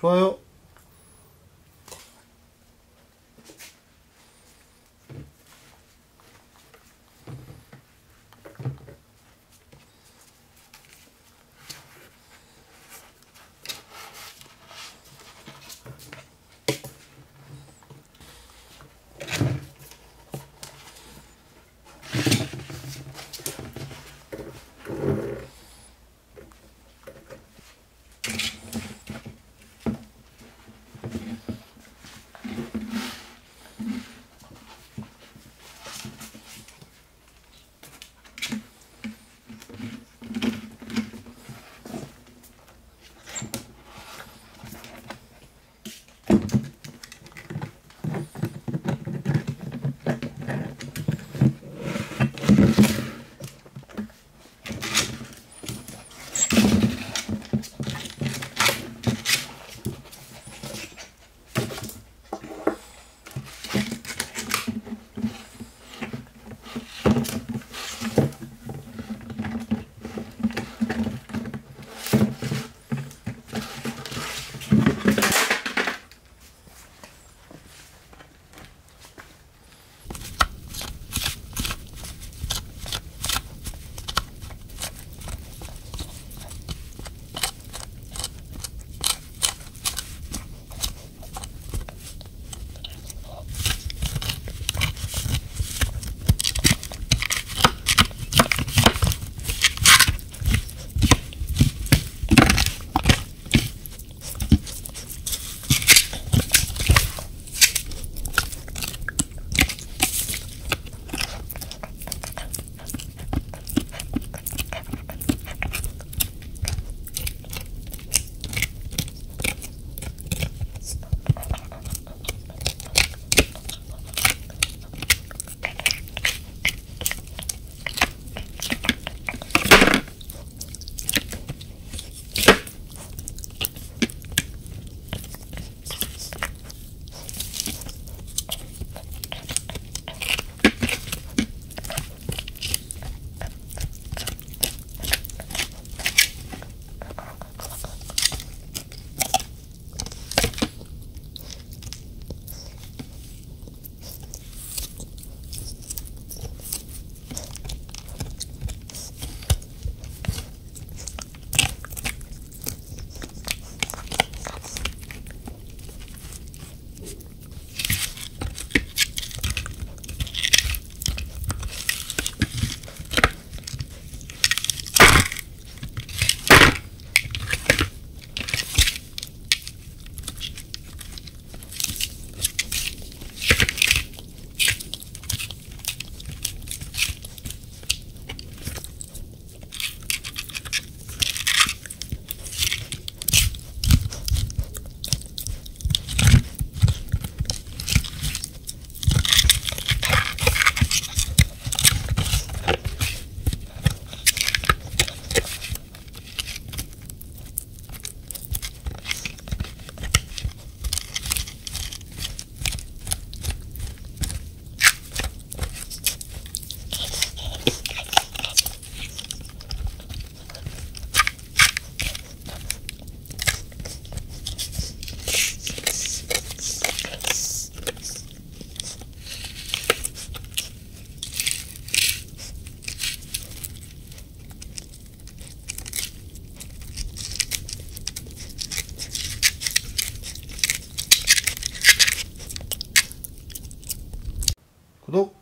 좋아요. 구독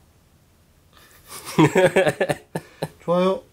좋아요.